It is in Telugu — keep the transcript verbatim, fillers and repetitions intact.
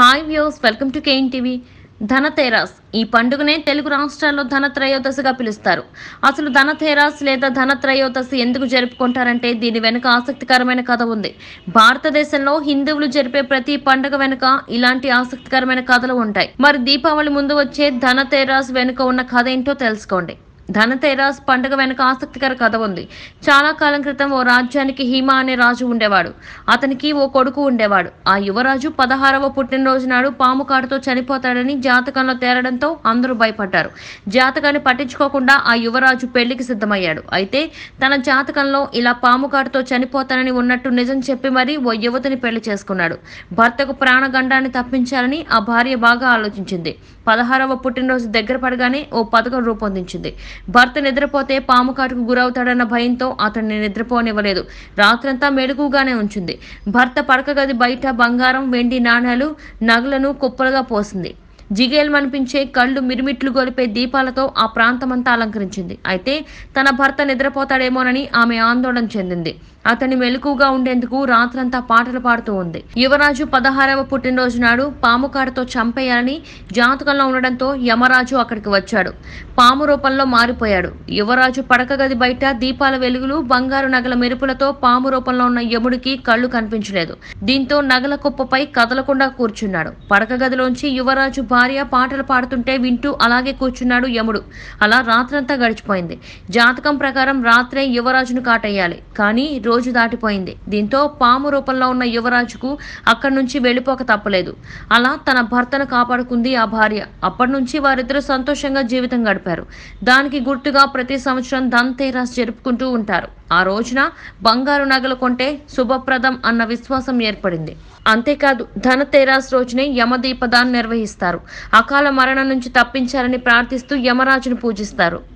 Hi views, welcome to Kane TV. Dhanteras ఈ పండుగనే తెలుగు రాష్ట్రాల్లో ధనత్రయోదశిగా పిలుస్తారు. అసలు ధనతేరాస్ లేదా ధనత్రయోదశి ఎందుకు జరుపుకుంటారంటే దీని వెనుక ఆసక్తికరమైన కథ ఉంది. భారతదేశంలో హిందువులు జరిపే ప్రతి పండుగ వెనుక ఇలాంటి ఆసక్తికరమైన కథలు ఉంటాయి. మరి దీపావళి ముందు వచ్చే ధనతేరాస్ వెనుక ఉన్న కథ ఏంటో తెలుసుకోండి. ధనతేరాస్ పండుగ వెనుక ఆసక్తికర కథ ఉంది. చాలా కాలం క్రితం ఓ రాజ్యానికి హీమ అనే రాజు ఉండేవాడు. అతనికి ఓ కొడుకు ఉండేవాడు. ఆ యువరాజు పదహారవ పుట్టినరోజు నాడు పాము కాటుతో చనిపోతాడని జాతకంలో తేలడంతో అందరూ భయపడ్డారు. జాతకాన్ని పట్టించుకోకుండా ఆ యువరాజు పెళ్లికి సిద్ధమయ్యాడు. అయితే తన జాతకంలో ఇలా పాము కాటుతో చనిపోతానని ఉన్నట్టు నిజం చెప్పి మరీ ఓ యువతిని పెళ్లి చేసుకున్నాడు. భర్తకు ప్రాణగండాన్ని తప్పించాలని ఆ భార్య బాగా ఆలోచించింది. పదహారవ పుట్టినరోజు దగ్గర పడగానే ఓ పథకం రూపొందించింది. భర్త నిద్రపోతే పాము కాటుకు గురవుతాడన్న భయంతో అతన్ని నిద్రపోనివ్వలేదు. రాత్రంతా మెలకుగానే ఉంచింది. భర్త పడకగది బయట బంగారం, వెండి నాణాలు, నగలను కుప్పలుగా పోసింది. జిగేల్మనిపించే కళ్ళు, మిరుమిట్లు గొలిపే దీపాలతో ఆ ప్రాంతమంతా అలంకరించింది. అయితే తన భర్త నిద్రపోతాడేమోనని ఆమె ఆందోళన చెందింది. అతన్ని మెలకుగా ఉండేందుకు రాత్రంతా పాటలు పాడుతూ ఉంది. యువరాజు పదహారవ పుట్టినరోజు నాడు పాము కాటుతో చంపేయాలని జాతకంలో ఉండడంతో యమరాజు అక్కడికి వచ్చాడు. పాము రూపంలో మారిపోయాడు. యువరాజు పడకగది బయట దీపాల వెలుగులు, బంగారు నగల మెరుపులతో పాము రూపంలో ఉన్న యముడికి కళ్ళు కనిపించలేదు. దీంతో నగల కుప్పపై కదలకుండా కూర్చున్నాడు. పడకగదిలోంచి యువరాజు భార్య పాటలు పాడుతుంటే వింటూ అలాగే కూర్చున్నాడు యముడు. అలా రాత్రంతా గడిచిపోయింది. జాతకం ప్రకారం రాత్రే యువరాజును కాటేయాలి, కానీ రోజు దాటిపోయింది. దీంతో పాము రూపంలో ఉన్న యువరాజుకు అక్కడి నుంచి వెళ్ళిపోక తప్పలేదు. అలా తన భర్తను కాపాడుకుంది ఆ భార్య. అప్పటి నుంచి వారిద్దరూ సంతోషంగా జీవితం గడిపారు. దానికి గుర్తుగా ప్రతి సంవత్సరం ధన్తేరాస్ జరుపుకుంటూ ఉంటారు. ఆ రోజున బంగారు నగలు కొంటే శుభప్రదం అన్న విశ్వాసం ఏర్పడింది. అంతేకాదు ధనతేరాస్ రోజునే యమదీపదాన్ని నిర్వహిస్తారు. అకాల మరణం నుంచి తప్పించాలని ప్రార్థిస్తూ యమరాజును పూజిస్తారు.